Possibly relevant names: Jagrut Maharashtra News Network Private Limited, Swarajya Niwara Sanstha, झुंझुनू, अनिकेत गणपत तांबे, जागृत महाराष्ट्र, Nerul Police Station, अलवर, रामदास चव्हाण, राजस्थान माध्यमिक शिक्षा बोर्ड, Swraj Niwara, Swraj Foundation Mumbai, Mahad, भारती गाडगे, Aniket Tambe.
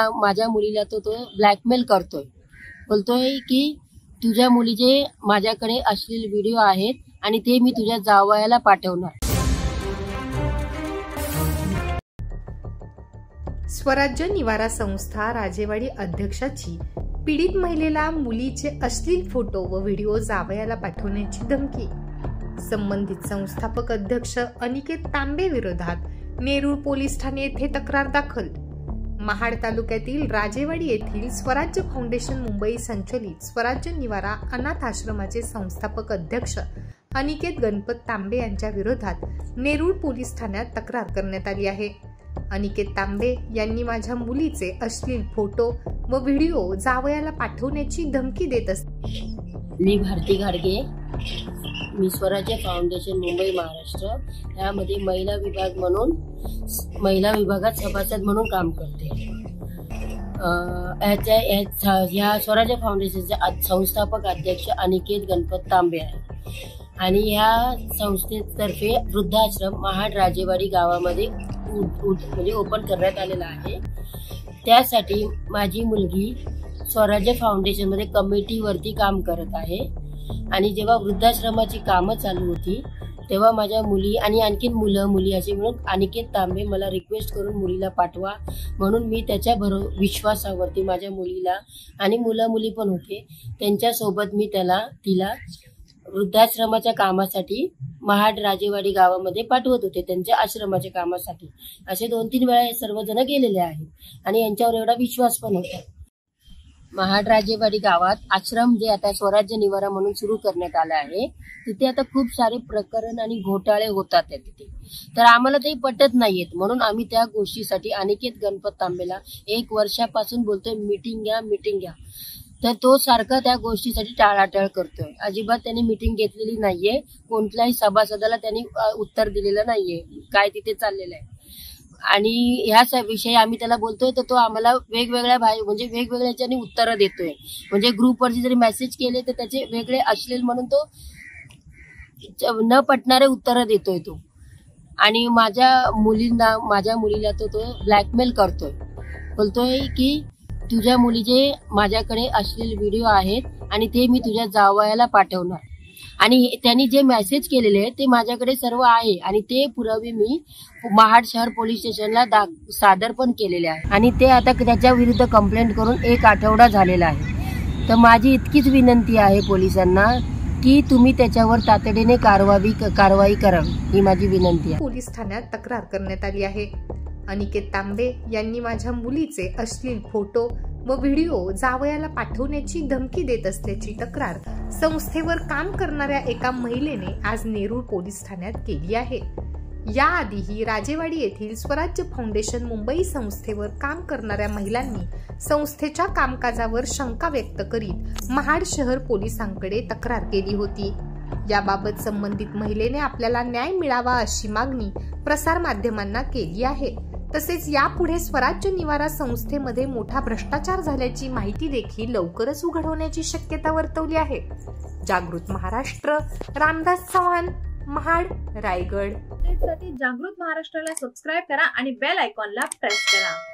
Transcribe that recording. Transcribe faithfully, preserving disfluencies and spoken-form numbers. माझ्या मुलीला तो तो ब्लॅकमेल करतोय, बोलतोय की तुझ्या मुलीचे माझ्याकडे अश्लील व्हिडिओ आहेत आणि ते मी तुझ्या जावयाला पाठवणार। स्वराज्य निवारा संस्था राजेवाडी अध्यक्षाची पीडित महिलेला मुलीचे अश्लील फोटो व व्हिडिओ जावयाला पाठवण्याची धमकी। संबंधित संस्थापक अध्यक्ष अनिकेत तांबे विरोधात नेरूळ पोलीस ठाणे येथे तक्रार दाखल। महाड तालुक्यातील राजेवाडी येथील स्वराज्य फाउंडेशन मुंबई संचलित स्वराज्य निवारा अनाथ आश्रमाचे संस्थापक अध्यक्ष अनिकेत गणपत तांबे यांच्या विरोधात नेरूळ पोलीस ठाण्यात तक्रार करण्यात आली आहे। अनिकेत तांबे यांनी माझ्या मुलीचे अश्लील फोटो व व्हिडिओ जावयाला पाठवण्याची धमकी देत असते। मी भारती गाडगे, मी स्वराज्य फाउंडेशन मुंबई महाराष्ट्र यामध्ये महिला विभाग म्हणून महिला विभागात सभासद म्हणून काम करते। ह्या स्वराज्य फाउंडेशनचे संस्थापक अध्यक्ष अनिकेत गणपत तांबे आहे आणि ह्या संस्थेतर्फे वृद्धाश्रम महाड राजेवाडी गावामध्ये म्हणजे ओपन करण्यात आलेला आहे। त्यासाठी माझी मुलगी स्वराज्य फाउंडेशन मध्ये कमिटीवरती काम करत आहे आणि जेव्हा वृद्धाश्रमाची कामं चालू होती तेव्हा माझ्या मुली आणि आणखीन मुलं मुली असे म्हणून अनिकेत तांबे मला रिक्वेस्ट करून मुलीला पाठवा म्हणून मी त्याच्या भरोसा विश्वासावरती माझ्या मुलीला आणि मुलं मुली पण होते त्यांच्यासोबत मी त्याला तिला वृद्धाश्रमाच्या कामासाठी महाड राजेवाडी गावामध्ये पाठवत होते त्यांच्या आश्रमाच्या कामासाठी। असे दोन तीन वेळा हे सर्वजण गेलेले आहेत आणि यांच्यावर एवढा विश्वास पण होता। महाड राजेवाडी गावात आश्रम जे आता स्वराज्य निवारा म्हणून सुरू करण्यात आला आहे तिथे आता खूप सारे प्रकरण आणि घोटाळे होतात तिथे, तर आम्हाला ते पटत नाहीयेत म्हणून आम्ही त्या गोष्टीसाठी अनिकेत गणपत तांबेला एक वर्षापासून बोलतोय मीटिंग घ्या मीटिंग घ्या, तर तो सारखा त्या गोष्टीसाठी टाळाटाळ करतोय। अजिबात त्यांनी मीटिंग घेतलेली नाहीये, कोणत्याही सभासदाला त्यांनी उत्तर दिलेलं नाहीये काय तिथे चाललेलं आहे आणि ह्या विषयी आम्ही त्याला बोलतोय तर तो आम्हाला वेगवेगळ्या म्हणजे वेगवेगळ्याच्यानी उत्तरं देतोय। म्हणजे ग्रुपवरती जरी मेसेज केले तर त्याचे वेगळे अश्लील म्हणून तो न पटणारे उत्तरं देतोय तो आणि माझ्या मुलींना माझ्या मुलीला तो तो ब्लॅकमेल करतोय, बोलतोय की तुझ्या मुलीचे माझ्याकडे अश्लील व्हिडिओ आहेत आणि ते मी तुझ्या जावयाला पाठवणार आणि त्यांनी जे मेसेज केलेले आहे ते माझ्याकडे सर्व आहे आणि ते पुरावे मी महाड शहर पोलीस स्टेशनला दाग सादर पण केलेले आहे आणि ते आता त्याच्या विरुद्ध कंप्लेंट करून एक आठवडा झालेला आहे। तर माझी इतकीच विनंती आहे पोलिसांना की तुम्ही त्याच्यावर तातडीने कारवाई कारवाई करावी ही माझी विनंती आहे। पोलीस ठाण्यात तक्रार करण्यात आली आहे। अनिकेत तांबे यांनी माझ्या मुलीचे अश्लील फोटो व व्हिडिओ जावयाला पाठवण्याची धमकी देत असल्याची तक्रार संस्थेवर काम करणाऱ्या एका महिलेने आज नेरूळ पोलीस ठाण्यात केली आहे। याआधीही राजेवाडी येथील स्वराज्य फाउंडेशन मुंबई संस्थेवर काम करणाऱ्या महिलांनी संस्थेच्या कामकाजावर शंका व्यक्त करीत महाड शहर पोलिसांकडे तक्रार केली होती। याबाबत संबंधित महिलेने आपल्याला न्याय मिळावा अशी मागणी प्रसार माध्यमांना केली आहे। तसेच यापुढे स्वराज्य निवारा संस्थेमध्ये मोठा भ्रष्टाचार झाल्याची माहिती देखील लवकरच उघडवण्याची शक्यता वर्तवली आहे। जागृत महाराष्ट्र, रामदास चव्हाण, महाड, रायगड। जागृत महाराष्ट्राला सबस्क्राइब करा आणि बेल आयकॉनला प्रेस करा।